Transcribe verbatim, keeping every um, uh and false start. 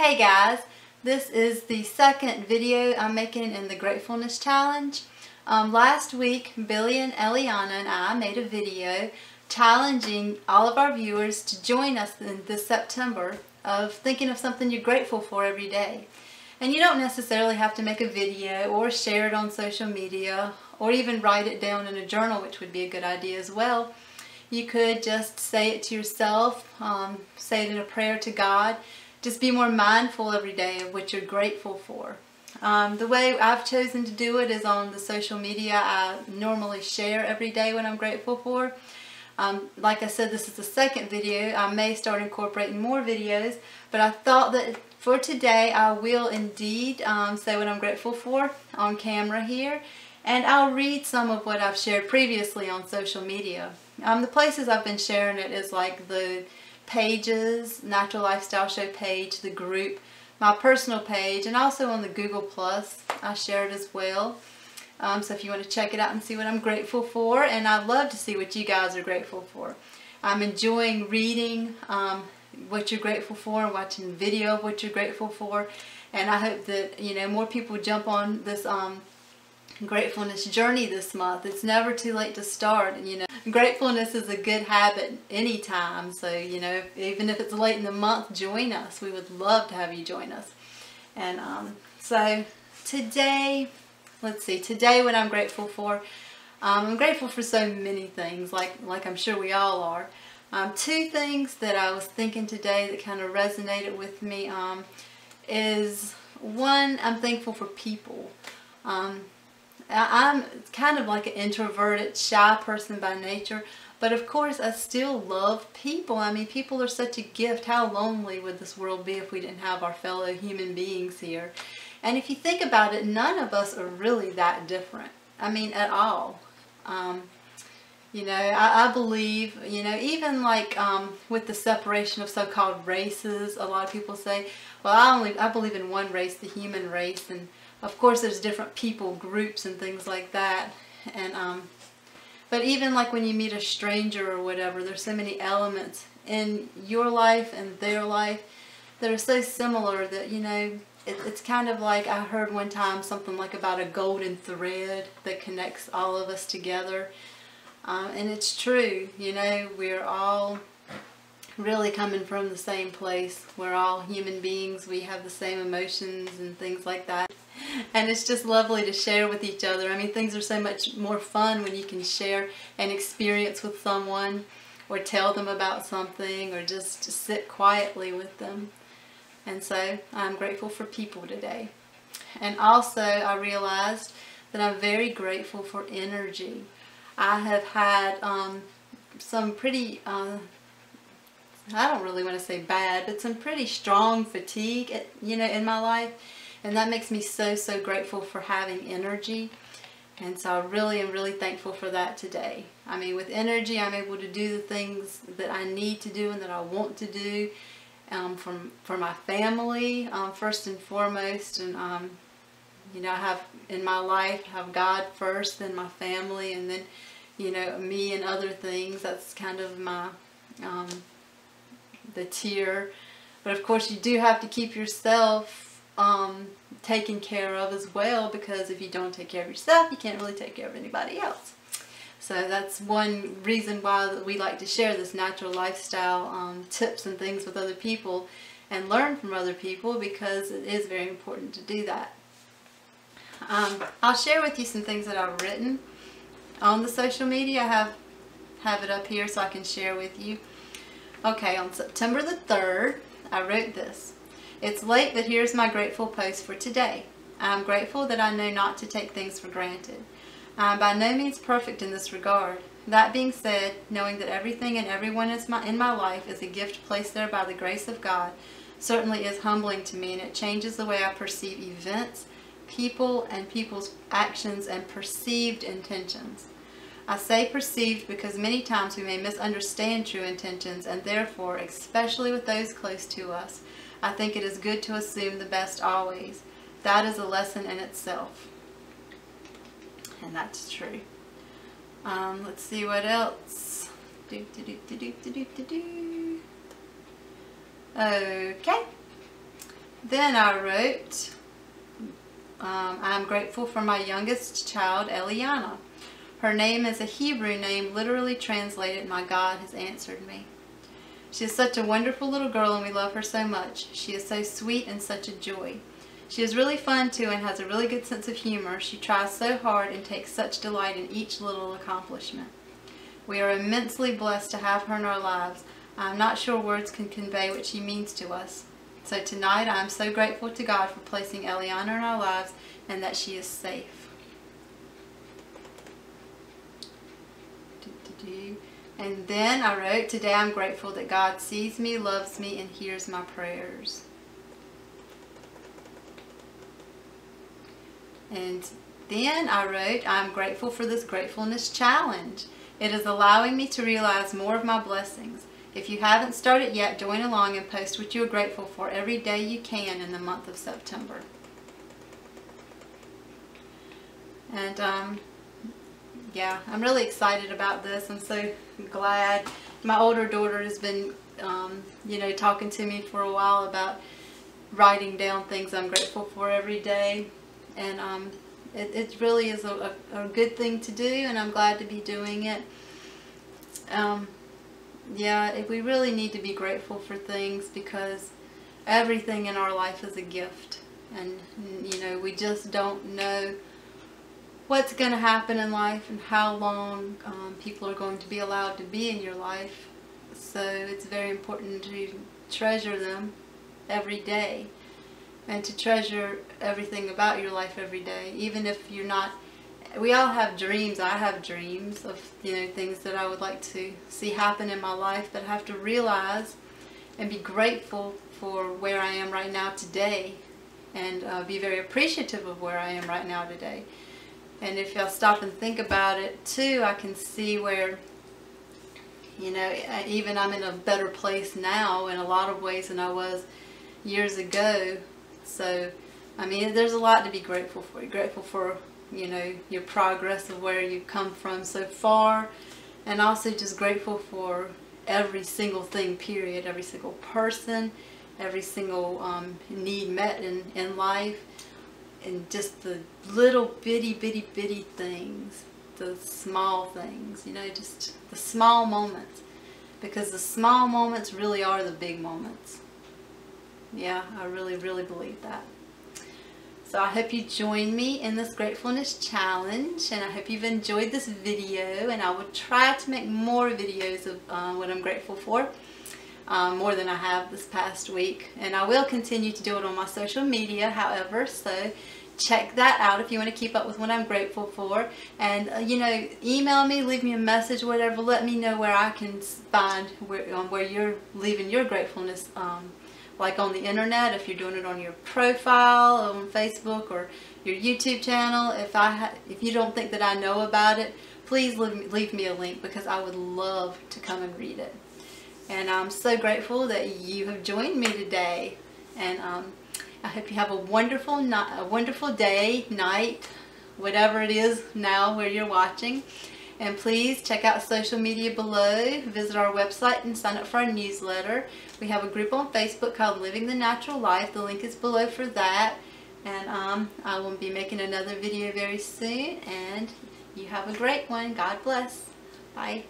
Hey guys, this is the second video I'm making in the Gratefulness Challenge. Um, last week, Billy and Eliana and I made a video challenging all of our viewers to join us in this September of thinking of something you're grateful for every day. And you don't necessarily have to make a video or share it on social media or even write it down in a journal, which would be a good idea as well. You could just say it to yourself, um, say it in a prayer to God. Just be more mindful every day of what you're grateful for. Um, the way I've chosen to do it is on the social media. I normally share every day what I'm grateful for. Um, like I said, this is the second video. I may start incorporating more videos, but I thought that for today I will indeed um, say what I'm grateful for on camera here, and I'll read some of what I've shared previously on social media. Um, the places I've been sharing it is like the pages, Natural Lifestyle Show page, the group, my personal page, and also on the Google Plus I share it as well. Um, so if you want to check it out and see what I'm grateful for, and I'd love to see what you guys are grateful for. I'm enjoying reading um, what you're grateful for and watching video of what you're grateful for, and I hope that, you know, more people jump on this um, gratefulness journey this month. It's never too late to start, and you know, gratefulness is a good habit anytime, so you know, even if it's late in the month, join us. We would love to have you join us. And um, so today, let's see, today what I'm grateful for, um, I'm grateful for so many things, like, like I'm sure we all are. Um, two things that I was thinking today that kind of resonated with me um, is, one, I'm thankful for people. Um, I'm kind of like an introverted, shy person by nature, but of course I still love people. I mean, people are such a gift. How lonely would this world be if we didn't have our fellow human beings here? And if you think about it, none of us are really that different. I mean, at all. Um, you know, I, I believe, you know, even like um, with the separation of so-called races, a lot of people say, well, I, only, I believe in one race, the human race, and of course there's different people groups and things like that, and um, but even like when you meet a stranger or whatever, there's so many elements in your life and their life that are so similar that, you know, it, it's kind of like, I heard one time something like about a golden thread that connects all of us together, um, and it's true. You know, we're all really coming from the same place. We're all human beings. We have the same emotions and things like that. And it's just lovely to share with each other. I mean, things are so much more fun when you can share an experience with someone or tell them about something or just, just sit quietly with them. And so I'm grateful for people today. And also I realized that I'm very grateful for energy. I have had um, some pretty, uh, I don't really want to say bad, but some pretty strong fatigue, you know, in my life. And that makes me so, so grateful for having energy. And so I really am really thankful for that today. I mean, with energy, I'm able to do the things that I need to do and that I want to do um, from, for my family, um, first and foremost. And, um, you know, I have in my life, I have God first, then my family, and then, you know, me and other things. That's kind of my, um, the tier. But of course, you do have to keep yourself Um, taken care of as well, because if you don't take care of yourself, you can't really take care of anybody else. So that's one reason why we like to share this natural lifestyle um, tips and things with other people and learn from other people, because it is very important to do that. Um, I'll share with you some things that I've written on the social media. I have, have it up here so I can share with you. Okay, on September the third, I wrote this. It's late, but here's my grateful post for today. I'm grateful that I know not to take things for granted. I'm by no means perfect in this regard. That being said, knowing that everything and everyone is my, in my life is a gift placed there by the grace of God certainly is humbling to me, and it changes the way I perceive events, people, and people's actions and perceived intentions. I say perceived because many times we may misunderstand true intentions, and therefore, especially with those close to us, I think it is good to assume the best always. That is a lesson in itself. And that's true. Um, let's see what else. Do, do, do, do, do, do, do, do. Okay. Then I wrote, um, I'm grateful for my youngest child, Eliana. Her name is a Hebrew name, literally translated, my God has answered me. She is such a wonderful little girl and we love her so much. She is so sweet and such a joy. She is really fun too and has a really good sense of humor. She tries so hard and takes such delight in each little accomplishment. We are immensely blessed to have her in our lives. I am not sure words can convey what she means to us. So tonight I am so grateful to God for placing Eliana in our lives and that she is safe. And then I wrote, today I am grateful that God sees me, loves me, and hears my prayers. And then I wrote, I'm grateful for this gratefulness challenge. It is allowing me to realize more of my blessings. If you haven't started yet, join along and post what you are grateful for every day you can in the month of September. And um, yeah, I'm really excited about this. I'm so glad. My older daughter has been, um, you know, talking to me for a while about writing down things I'm grateful for every day. And um, it, it really is a, a, a good thing to do, and I'm glad to be doing it. Um, yeah, it, we really need to be grateful for things because everything in our life is a gift. And, you know, we just don't know what's going to happen in life and how long um, people are going to be allowed to be in your life. So it's very important to treasure them every day. And to treasure everything about your life every day, even if you're not, we all have dreams. I have dreams of, you know, things that I would like to see happen in my life, but I have to realize and be grateful for where I am right now today, and uh, be very appreciative of where I am right now today. And if y'all stop and think about it too, I can see where, you know, even I'm in a better place now in a lot of ways than I was years ago. So, I mean, there's a lot to be grateful for. You're grateful for, you know, your progress of where you've come from so far. And also just grateful for every single thing, period. Every single person, every single um, need met in, in life. And just the little bitty, bitty, bitty things. The small things, you know, just the small moments. Because the small moments really are the big moments. Yeah, I really, really believe that. So I hope you join me in this gratefulness challenge, and I hope you've enjoyed this video, and I will try to make more videos of uh, what I'm grateful for, um, more than I have this past week. And I will continue to do it on my social media, however, so check that out if you want to keep up with what I'm grateful for. And, uh, you know, email me, leave me a message, whatever. Let me know where I can find where, um, where you're leaving your gratefulness, um, like on the internet, if you're doing it on your profile on Facebook or your YouTube channel. If I ha if you don't think that I know about it, please leave me, leave me a link, because I would love to come and read it. And I'm so grateful that you have joined me today. And um, I hope you have a wonderful night, a wonderful day, night, whatever it is now where you're watching. And please check out social media below, visit our website, and sign up for our newsletter. We have a group on Facebook called Living the Natural Life. The link is below for that. And um, I will be making another video very soon. And you have a great one. God bless. Bye.